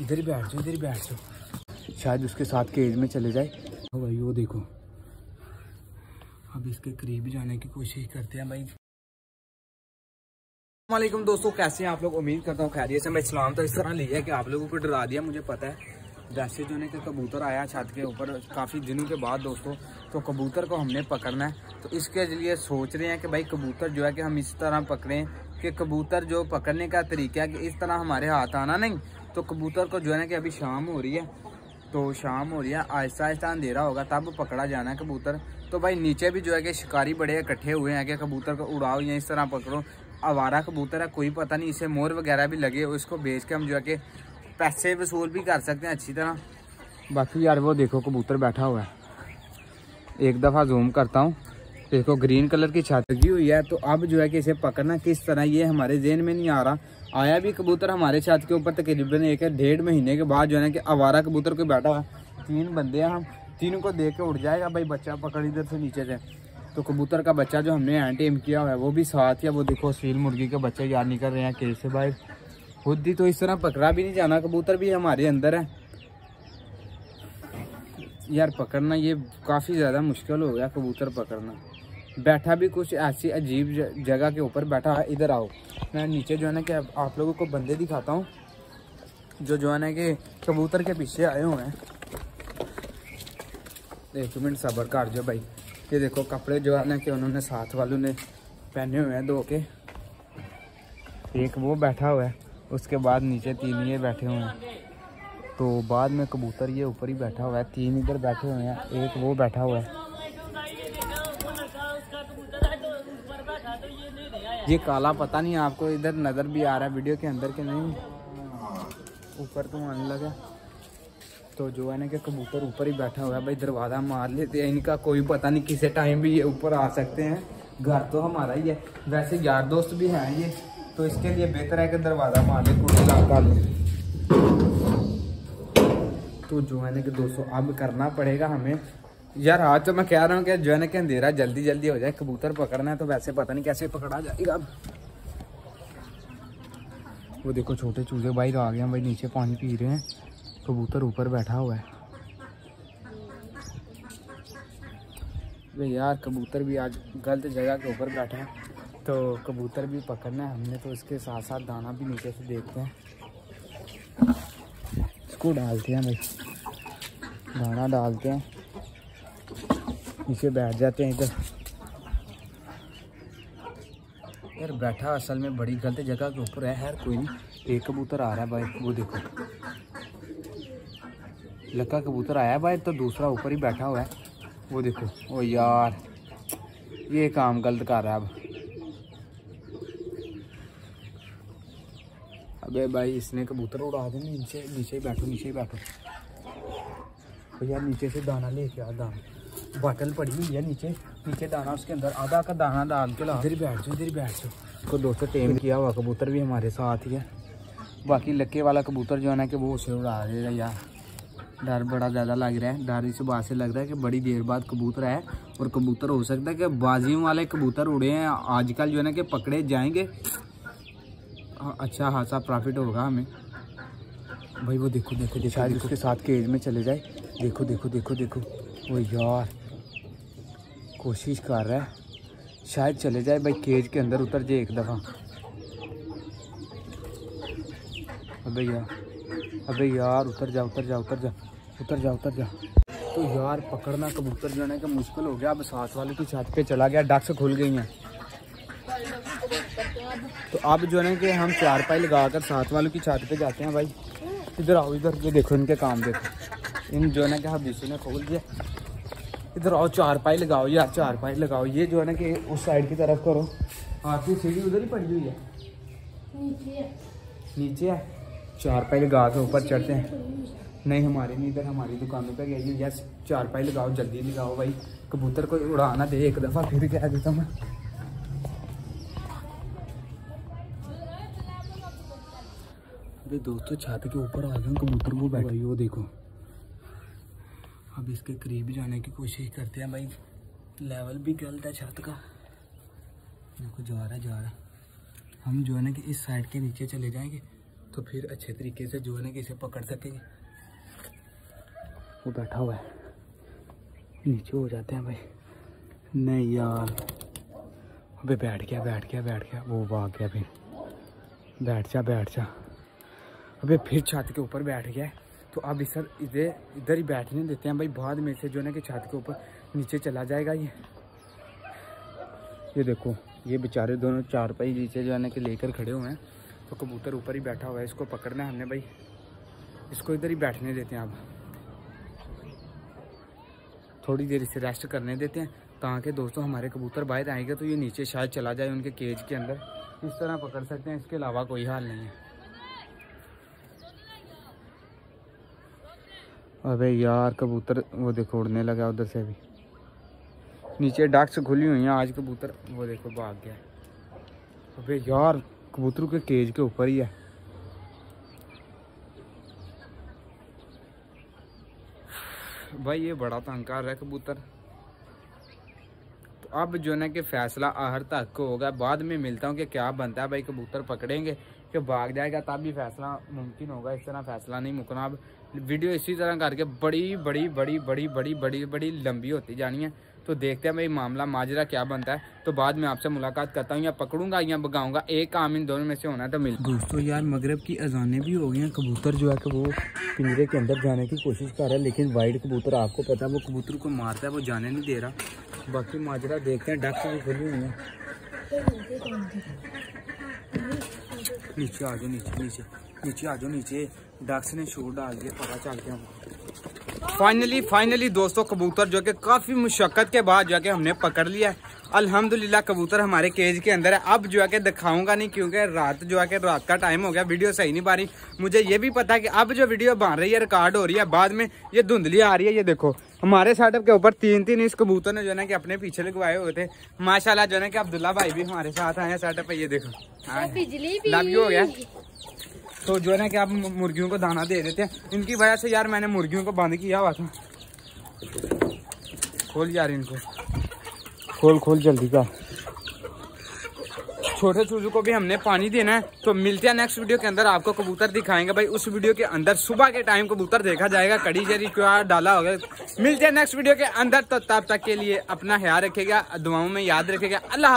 इधर बैठ जाओ, इधर बैठ जाओ, शायद उसके साथ के एज में चले जाए। तो भाई वो देखो, अब इसके करीब जाने की कोशिश करते हैं भाई। वालेकुम दोस्तों, कैसे हैं आप लोग? उम्मीद करता हूँ खैरियत से। मैं इस्लाम तो इस तरह लिया कि आप लोगों को डरा दिया, मुझे पता है। वैसे जो ने के कबूतर आया छत के ऊपर काफ़ी दिनों के बाद दोस्तों, तो कबूतर को हमने पकड़ना है। तो इसके लिए सोच रहे हैं कि भाई कबूतर जो है कि हम इस तरह पकड़ें कि कबूतर जो पकड़ने का तरीका है कि इस तरह हमारे हाथ आना नहीं। तो कबूतर को जो है ना कि अभी शाम हो रही है, तो शाम हो रही है, आहिस्ता आहिस्ता अंधेरा होगा तब पकड़ा जाना है कबूतर। तो भाई नीचे भी जो है कि शिकारी बड़े इकट्ठे हुए हैं कि कबूतर को उड़ाओ या इस तरह पकड़ो। आवारा कबूतर है, कोई पता नहीं, इसे मोर वगैरह भी लगे, उसको बेच के हम जो है कि पैसे वसूल भी कर सकते हैं अच्छी तरह। बाकी यार वो देखो कबूतर बैठा हुआ है। एक दफ़ा जूम करता हूँ, देखो ग्रीन कलर की छत लगी हुई है। तो अब जो है कि इसे पकड़ना किस तरह, ये हमारे जहन में नहीं आ रहा। आया भी कबूतर हमारे छत के ऊपर तकरीबन 1.5 महीने के बाद जो है ना कि आवारा कबूतर कोई बैठा हुआ। 3 बंदे हैं, हम तीनों को देख के उठ जाएगा भाई। बच्चा पकड़ इधर से नीचे से। तो कबूतर का बच्चा जो हमने एंड टेम किया हुआ है वो भी साथ ही। वो देखो सील मुर्गी के बच्चे यार निकल रहे हैं केज से बाहर खुद ही। तो इस तरह पकड़ा भी नहीं जाना, कबूतर भी हमारे अंदर है यार। पकड़ना ये काफ़ी ज़्यादा मुश्किल हो गया कबूतर पकड़ना। बैठा भी कुछ ऐसी अजीब जगह के ऊपर बैठा है। इधर आओ, मैं नीचे जो है ना कि आप लोगों को बंदे दिखाता हूँ जो है ना कि कबूतर के पीछे आए हुए हैं। 1 मिनट सब्र कर जो भाई। ये देखो कपड़े जो है ना कि उन्होंने साथ वालों ने पहने हुए हैं धो के। एक वो बैठा हुआ है, उसके बाद नीचे 3 ये बैठे हुए हैं। तो बाद में कबूतर ये ऊपर ही बैठा हुआ है। 3 इधर बैठे हुए हैं, एक वो बैठा हुआ है। ये काला पता नहीं आपको इधर नज़र भी आ रहा है वीडियो के अंदर के नहीं, ऊपर तो आने लगा। तो जो है ना कि कबूतर ऊपर ही बैठा हुआ है भाई। दरवाज़ा मार लेते हैं इनका, कोई पता नहीं किसी टाइम भी ये ऊपर आ सकते हैं। घर तो हमारा ही है, वैसे यार दोस्त भी हैं ये, तो इसके लिए बेहतर है कि दरवाज़ा मार ले, कुर्सी लगा ले। तो जो है ना कि दोस्तों अब करना पड़ेगा हमें यार। आज तो मैं कह रहा हूँ कि जो है ना कि अंधेरा जल्दी जल्दी हो जाए, कबूतर पकड़ना है। तो वैसे पता नहीं कैसे पकड़ा जाएगा। अब वो देखो छोटे चूजे भाई आ गए हैं भाई, नीचे पानी पी रहे हैं। कबूतर ऊपर बैठा हुआ है भाई। यार कबूतर भी आज गलत जगह के ऊपर बैठा है। तो कबूतर भी पकड़ना है हमने, तो इसके साथ साथ दाना भी नीचे से देखते हैं, इसको डालते हैं भाई। दाना डालते हैं, नीचे बैठ जाते हैं इधर। यार बैठा असल में बड़ी गलत जगह के ऊपर है। हर कोई नहीं, एक कबूतर आ रहा है भाई। वो देखो लक्का कबूतर आया भाई, तो दूसरा ऊपर ही बैठा हुआ है। वो देखो, ओ यार ये काम गलत कर रहा है। अबे भाई इसने कबूतर उड़ा दे। नीचे नीचे ही बैठो, नीचे ही बैठो। तो यार नीचे से दाना लेके आ, दाना बोतल पड़ी हुई है नीचे, नीचे दाना उसके अंदर आधा का दाना डाल के ला। इधर बैठ जाओ, इधर बैठ जाओ। तो दोस्तों टेम किया हुआ कबूतर भी हमारे साथ ही है। बाकी लक्के वाला कबूतर जो है ना कि वो उसे उड़ा देगा। यार डर बड़ा ज़्यादा लग रहा है। डर इस बात से लग रहा है कि बड़ी देर बाद कबूतर आया, और कबूतर हो सकता है कि बाजियों वाले कबूतर उड़े हैं आजकल जो है ना कि पकड़े जाएंगे। अच्छा खासा प्रॉफिट होगा हमें भाई। वो देखो देखो देखो, शायद उसके साथ केज में चले जाए। देखो देखो देखो देखो, वो यार कोशिश कर रहा है, शायद चले जाए भाई केज के अंदर, उतर जाए एक दफ़ा। अबे यार, अबे यार उतर जा, उतर जा, उतर जा, उतर जा, उतर जा। तो यार पकड़ना कबूतर जाने का मुश्किल हो गया। अब साथ वाले की छत पे चला गया, डक्स खुल गई हैं। तो अब जो है कि हम 4 पाई लगाकर साथ वालों की छत पे जाते हैं भाई। इधर आओ, इधर ये देखो इनके काम देखो। इन जो है ना कि हबीसी ने खोल दिया। इधर आओ, 4 पाई लगाओ यार, 4 पाई लगाओ। ये जो है ना कि उस साइड की तरफ करो। आपकी सीढ़ी उधर ही पड़ी हुई है, नीचे है। 4 पाई लगा के ऊपर चढ़ते हैं। नहीं हमारे नहीं, इधर हमारी दुकानों पर गई है। यस 4 पाई लगाओ, जल्दी लगाओ भाई, कबूतर को उड़ाना दे एक दफ़ा। फिर कह देता हूँ मैं, अरे दोस्तों छाते के ऊपर आ गए कबूतर, वो बैठा भाई। वो देखो अब इसके करीब जाने की कोशिश करते हैं भाई। लेवल भी गलत है छत का। देखो जा रहा है, जा रहा। हम जो है ना कि इस साइड के नीचे चले जाएंगे। तो फिर अच्छे तरीके से जो है ना कि इसे पकड़ सकेंगे। वो बैठा हुआ है, नीचे हो जाते हैं भाई। नहीं यार, अबे बैठ गया। वो भाग गया फिर। बैठ जा। अबे फिर छत के ऊपर बैठ गया। तो अब इस इधर ही बैठने देते हैं भाई। बाद में से जो है ना कि छत के ऊपर नीचे चला जाएगा ये देखो, ये बेचारे दोनों चारपाई नीचे जो है ना कि लेकर खड़े हुए हैं। तो कबूतर ऊपर ही बैठा हुआ है, इसको पकड़ना हमने भाई। इसको इधर ही बैठने देते हैं। अब थोड़ी देर इसे रेस्ट करने देते हैं, ताकि दोस्तों हमारे कबूतर बाहर आएंगे तो ये नीचे शायद चला जाए उनके केज के अंदर। इस तरह पकड़ सकते हैं, इसके अलावा कोई हाल नहीं है। अबे यार कबूतर वो देखो उड़ने लगा उधर से। अभी नीचे डाक्स खुली हुई हैं आज। कबूतर वो देखो भाग गया। अबे यार कबूतरों के केज के ऊपर ही है। भाई ये बड़ा तंग कर रहा है कबूतर। तो अब जो ना कि फैसला आहर तक को होगा। बाद में मिलता हूँ कि क्या बनता है भाई। कबूतर पकड़ेंगे कि भाग जाएगा, तब भी फैसला मुमकिन होगा। इस तरह फैसला नहीं मुकना। अब वीडियो इसी तरह करके बड़ी लंबी होती जानी है। तो देखते हैं भाई मामला माजरा क्या बनता है। तो बाद में आपसे मुलाकात करता हूँ। या पकड़ूंगा या भगाऊंगा, एक काम इन दोनों में से होना है। तो मिल दोस्तों यार मगरिब की अजानें भी हो गई हैं। कबूतर जो है कि वो पिंजरे के अंदर जाने की कोशिश कर रहा है, लेकिन वाइट कबूतर आपको पता है वो कबूतर को मारता है, वो जाने नहीं दे रहा। बाकी माजरा देखते हैं। डक्स भी खुली हुई है। नीचे आ जाओ। डक्स ने शोर डाल दिया, पता चल गया। फाइनली दोस्तों कबूतर जो कि काफ़ी मुशक्क़त के बाद जो है कि हमने पकड़ लिया है। अल्हम्दुलिल्लाह कबूतर हमारे केज के अंदर है। अब जो है कि दिखाऊंगा नहीं, क्योंकि रात का टाइम हो गया। वीडियो सही नहीं बन रही। मुझे ये भी पता है कि अब जो वीडियो बन रही है रिकॉर्ड हो रही है, बाद में ये धुंधली आ रही है। ये देखो हमारे सेटअप के ऊपर तीन इस कबूतर ने जो है ना कि अपने पीछे लगवाए हुए थे। माशाल्लाह जो है ना कि अब्दुल्ला भाई भी हमारे साथ आए हैं सेटअप पे। ये देखो लग हो गया। तो जो है ना कि आप मुर्गियों को दाना दे देते हैं। इनकी वजह से यार मैंने मुर्गियों को बंद किया हुआ था। खोल यार इनको, खोल जल्दी का। छोटे चूजों को भी हमने पानी देना है। तो मिलते हैं नेक्स्ट वीडियो के अंदर। आपको कबूतर दिखाएंगे भाई। उस वीडियो के अंदर सुबह के टाइम कबूतर देखा जाएगा। कड़ी जरी क्या डाला होगा। मिलते हैं नेक्स्ट वीडियो के अंदर। तो तब तक के लिए अपना ख्याल रखेगा, दुआओं में याद रखेगा। अल्लाह।